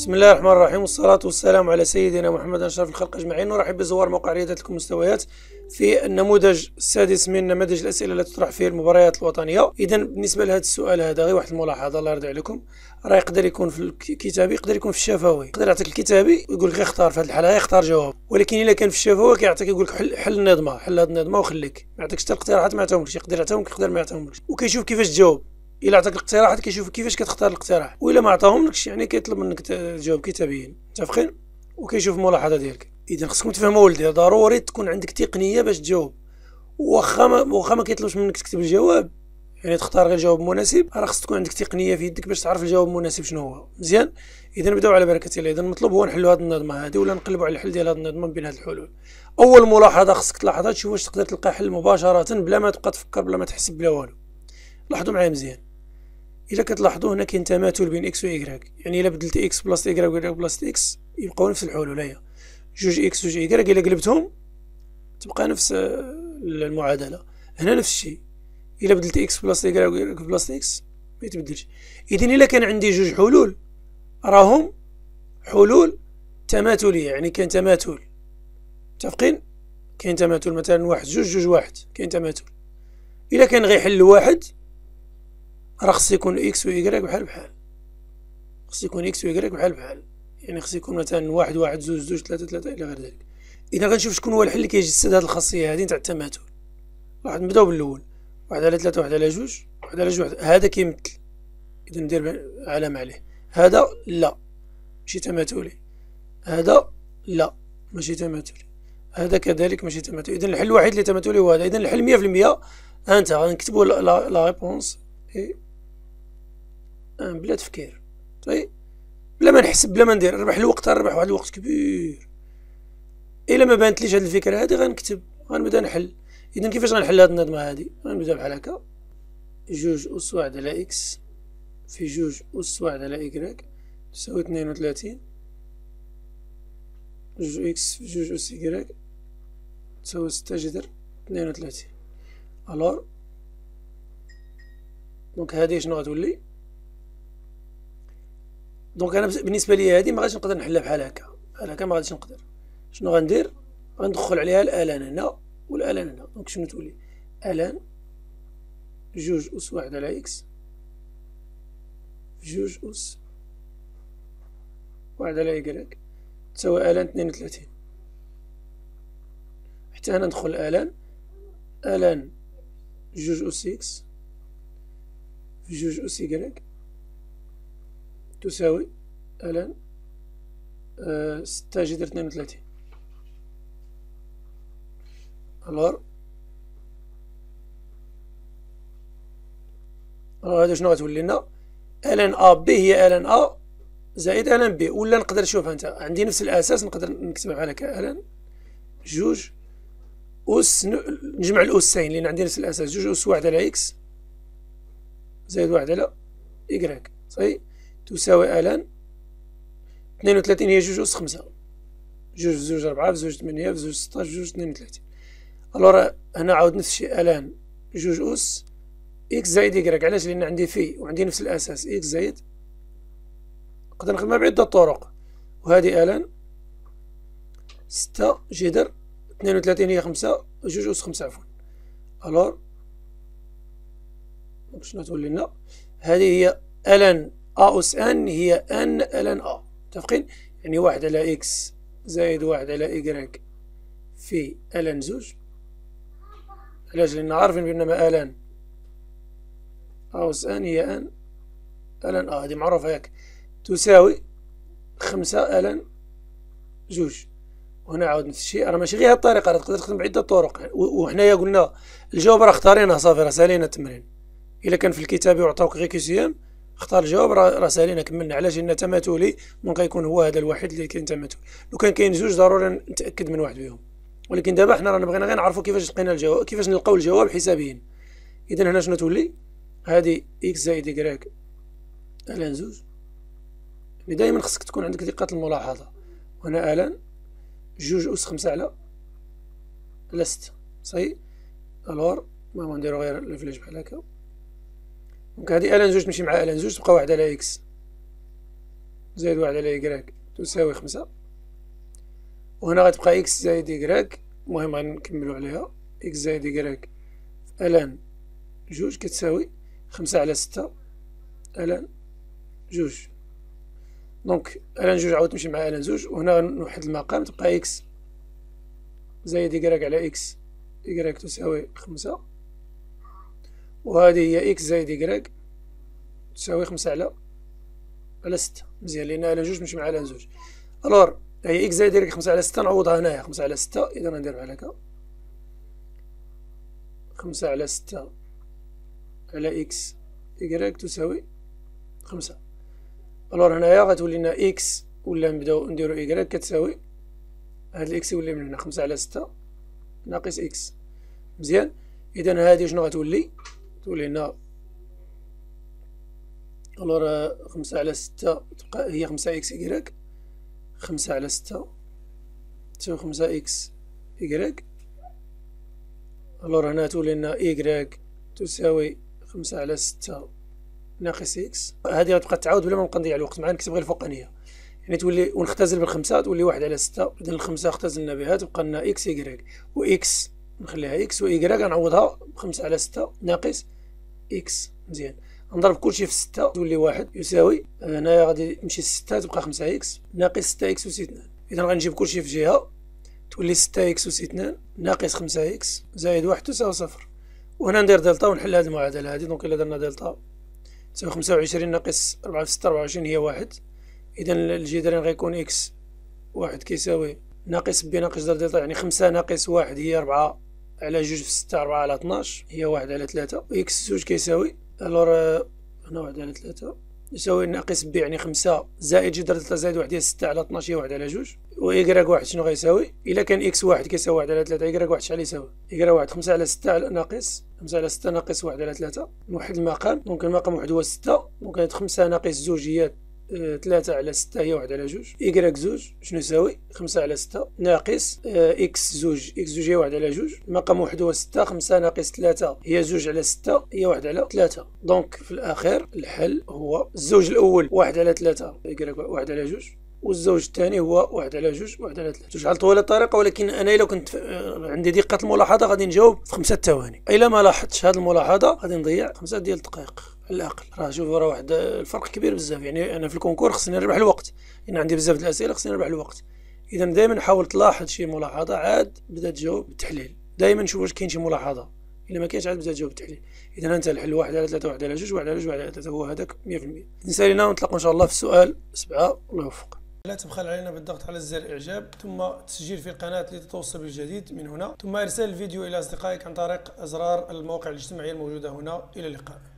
بسم الله الرحمن الرحيم، والصلاة والسلام على سيدنا محمد أشرف الخلق أجمعين. نرحب بزوار موقع رياضة المستويات في النموذج السادس من نماذج الأسئلة التي تطرح فيه المباريات الوطنية. إذا بالنسبة لهذا السؤال هذا غير واحد الملاحظة، الله يرضي عليكم، راه يقدر يكون في الكتابي، يقدر يكون في الشفوي. يقدر يعطيك الكتابي ويقول لك اختار، في هذه الحالة اختار جواب، ولكن إلا كان في الشفوي كيعطيك يقول لك حل النظمة، حل هذه النظمة وخليك، ما يعطيكش حتى الاقتراحات، ما يعطيهملكش، يقدر يعطيهم يقدر ما يعطيهملكش، وكيشوف كيفاش تجاوب. إلا عطاك الاقتراحات كيشوف كيفاش كتختار الاقتراح، وإلا ما عطاهملكش يعني كيطلب منك تجاوب كتابيا، متفقين؟ وكيشوف الملاحظة ديالك. إذا خصكم تفهموا ولدي، ضروري تكون عندك تقنية باش تجاوب، واخا ما كيطلبش منك تكتب الجواب، يعني تختار غير جواب مناسب، راه خص تكون عندك تقنية في يدك باش تعرف الجواب المناسب شنو هو، مزيان؟ إذا نبداو على بركة الله. إذا المطلوب هو نحلوا هذه النظمة هذه، ولا نقلبوا على الحل ديال هذه النظمة بين هذه الحلول. أول ملاحظة خصك تلاحظها، تشوف واش تقدر تلقى حل مباشرة بلا ما تبقى تفكر، بلا ما تحسب، بلا والو. لاحظوا معايا مزيان، الا كتلاحظوا هنا كاين تماثل بين اكس و ايكغيك، يعني الا بدلت اكس بلاصه ايكغيك بلاصه اكس يبقاو نفس الحلول، هي جوج اكس جوج ايكغيك، الا قلبتهم تبقى نفس المعادله. هنا نفس الشيء، الا بدلت اكس بلاصه ايكغيك بلاصه اكس ما يتبدلش. اذا الا كان عندي جوج حلول راهم حلول تماثليه، يعني كاين تماثل، متفقين؟ كاين تماثل، مثلا واحد جوج جوج واحد، كاين تماثل. الا كان غير حل واحد راه خص يكون اكس و ايكغيك بحال بحال، خص يكون اكس و ايكغيك بحال بحال، يعني خص يكون مثلا واحد واحد زوج زوج ثلاثة ثلاثة إلى غير ذلك. إذا غنشوف شكون هو الحل اللي كيجسد هاد الخاصية هادي نتاع التماثل، لاحظ نبداو باللول، واحد على ثلاثة واحد على جوج واحد على جوج، هذا كيمثل، إذا ندير علامة عليه. هذا لا ماشي تماثلي، هذا لا ماشي تماثلي، هذا كذلك ماشي تماثلي. إذا الحل الوحيد اللي تماثلي هو هذا. إذا الحل 100% أنت غنكتبو لا ريبونس بلا تفكير، طيب بلا ما نحسب بلا ما ندير، نربح الوقت، نربح واحد الوقت كبير. الا ما بانتليش هاد الفكره هادي غنكتب، غنبدا نحل. اذا كيفاش غنحل هاد النظمه هادي؟ غنبدا بحال هكا، جوج اس واحد على اكس في جوج اس واحد على ايكغيك تساوي 32، جوج اكس في جوج اس ايكغيك تساوي 6 جذر 32. الوغ دونك هادي شنو غتولي؟ دونك انا بالنسبه لي هذه ما غاديش نقدر نحلها بحال هكا، بحال هكا ما غاديش نقدر. شنو غندير؟ غندخل عليها الالان هنا والالان هنا، دونك شنو تولي؟ الان جوج اس واحد على اكس جوج اس واحد على ايكغيك تساوي الان 32. حتى هنا ندخل الان، الان جوج اس اكس في جوج اس ايكغيك تساوي الان 6 جذر 32. الوغ هذا شنو غتولي لنا؟ الان ا بي هي الان ا زائد الان بي، ولا نقدر نشوف انت عندي نفس الاساس، نقدر نكتبها بحال هكا، الان جوج اس نجمع الاسين لان عندي نفس الاساس، جوج اس واحد على اكس زائد واحد على ايكغيك، صحيح؟ تساوي الان 32 هي جوج أس خمسة، جوج في زوج ربعة في زوج ثمانية في زوج ستاش في زوج 32. ألوغ هنا عاود نفس الشيء، الان جوج أس إكس زائد إيكغيك، علاش؟ لأن عندي في وعندي نفس الأساس إكس زائد، نقدر نخدمها بعدة طرق. وهذه الان ستة جذر 32 هي خمسة جوج أس خمسة عفوا. ألوغ شنو تولي لنا؟ هذه هي الان أ أس أن هي أن ألان أ، متفقين؟ يعني واحد على إكس زائد واحد على إيكغيك في ألان زوج، علاش؟ لأن عارفين بأنما ألان أ أس أن هي أن ألان أ، هذه معروفة ياك، تساوي خمسة ألان زوج. وهنا عاود نفس الشيء، راه ماشي غير هاد الطريقة، راه تقدر تخدم بعدة طرق. وحنايا قلنا الجواب راه اختارينه صافي، راه سالينا التمرين. إلا كان في الكتابي وعطاوك غير كيسيام اختار الجواب راه سالينا كملنا، علاش؟ لأن تماثلي دونك غيكون هو هذا الوحيد اللي كاين تماثل. لو كان كاين زوج ضروري نتأكد من واحد بهم، ولكن دابا حنا رانا بغينا غير نعرفوا كيفاش لقينا الجواب، كيفاش نلقاو الجواب حسابيا. إذا هنا شنو تولي؟ هذه إكس زائد إيكغيك ألان زوج، يعني دائما خصك تكون عندك دقة الملاحظة. وهنا ألان جوج أس خمسة على ستة، صحيح؟ ألوغ المهم نديرو غير الفلاش بحال هكا. دونك هادي الان زوج تمشي مع الان زوج تبقى واحد على اكس زائد واحد على إيكغيك تساوي خمسة، وهنا غتبقى إكس زائد إيكغيك. المهم غنكملو عليها. إكس زائد إيكغيك الان جوج كتساوي خمسة على ستة، الان جوج. دونك الان جوج عاود تمشي مع الان جوج، وهنا غنوحد المقام تبقى إكس زائد إيكغيك على إكس إيكغيك تساوي خمسة، وهذه هي إكس زائد إيكغيك تساوي خمسة على ستة. مزيان لأن على جوج ماشي مع على جوج. ألور هي إكس زائد إيكغيك خمسة على ستة، نعوضها هنايا خمسة على ستة. إذا غندير بحال هكا، خمسة على ستة على إكس إيكغيك تساوي خمسة. ألور هنايا غتولي لنا إكس، ولا نبداو نديرو إيكغيك كتساوي هاد الإكس يولي من هنا خمسة على ستة ناقص إكس. مزيان. إذا هادي شنو غتولي؟ تولي لنا ألور خمسة على ستة تبقى هي خمسة إكس إيكغيك. خمسة على ستة تساوي خمسة إكس إيكغيك. ألور هنا تولي لنا إيكغيك تساوي خمسة على ستة ناقص إكس. هادي غتبقى تعاود بلا ما نبقى نضيع الوقت معاها، نكتب غير الفوقانية يعني تولي، ونختزل بالخمسة تولي واحد على ستة. إذا الخمسة اختزلنا بها تبقى لنا إكس إيكغيك، وإكس نخليها إكس، وإيكغيك غنعوضها بخمسة على ستة ناقص إكس. مزيان. نضرب كلشي في ستة تولي واحد يساوي، هنايا غادي تمشي ستة تبقى خمسة إكس ناقص ستة إكس أوس اثنان. إذا غنجيب كلشي في جهة تولي ستة إكس أوس اثنان ناقص خمسة إكس زائد واحد تساوي صفر. وهنا ندير دلتا ونحل هاد المعادلة هادي. دونك إلا درنا دلتا تساوي خمسة وعشرين ناقص ربعة في ستة، ربعة وعشرين هي واحد. إذا الجدران غيكون إكس واحد كيساوي ناقص بي ناقص دلتا، يعني خمسة ناقص واحد هي ربعة على جوج في ستة، ربعة على اثناش هي واحد على ثلاثة. إكس زوج كيساوي ألور هنا واحد على ثلاثة يساوي ناقص بي يعني خمسة زائد جدر ثلاثة زائد واحد هي ستة على اثناش هي واحد على جوج. وإيكغيك واحد شنو غيساوي؟ إلا كان إكس واحد كيساوي واحد على ثلاثة، إيكغيك واحد شحال يساوي؟ إيكغيك واحد خمسة على ستة ناقص خمسة على ستة ناقص واحد على ثلاثة. نوحد المقام، ممكن المقام واحد هو ستة، ممكن خمسة ناقص زوج هي ثلاثة على ستة هي واحد على جوج. إيكغيك زوج شنو يساوي؟ خمسة على ستة ناقص إكس زوج، إكس زوج هي واحد على جوج، مقام واحد هو ستة، خمسة ناقص ثلاثة هي زوج على ستة هي واحد على ثلاثة. دونك في الأخير الحل هو الزوج الأول واحد على ثلاثة إيكغيك واحد على جوج، والزوج الثاني هو واحد على جوج واحد على ثلاثة. شحال طويلة الطريقة، ولكن أنا إلا كنت عندي دقة الملاحظة غادي نجاوب في 5 ثواني. إلا ما لاحظتش هاد الملاحظة غادي نضيع 5 دقائق على الأقل. راه شوفوا راه واحد الفرق كبير بزاف، يعني أنا في الكونكور خصني نربح الوقت، لأن عندي بزاف د الأسئلة خصني نربح الوقت. إذا دائما حاول تلاحظ شي ملاحظة عاد بدا تجاوب بالتحليل. دائما شوف واش كاين شي ملاحظة، إلا ما كاينش عاد بدا تجاوب بالتحليل. إذا أنت الحل واحد على ثلاثة واحد على جوج واحد على جوج واحد على ثلاثة هو هذاك 100%. نسالينا ونتلاقاو إن شاء الله في السؤال 7. الله يوفقك. لا تبخل علينا بالضغط على زر الاعجاب، ثم التسجيل في القناة لتتوصل بالجديد من هنا، ثم ارسال الفيديو الى اصدقائك عن طريق ازرار المواقع الاجتماعية الموجودة هنا. الى اللقاء.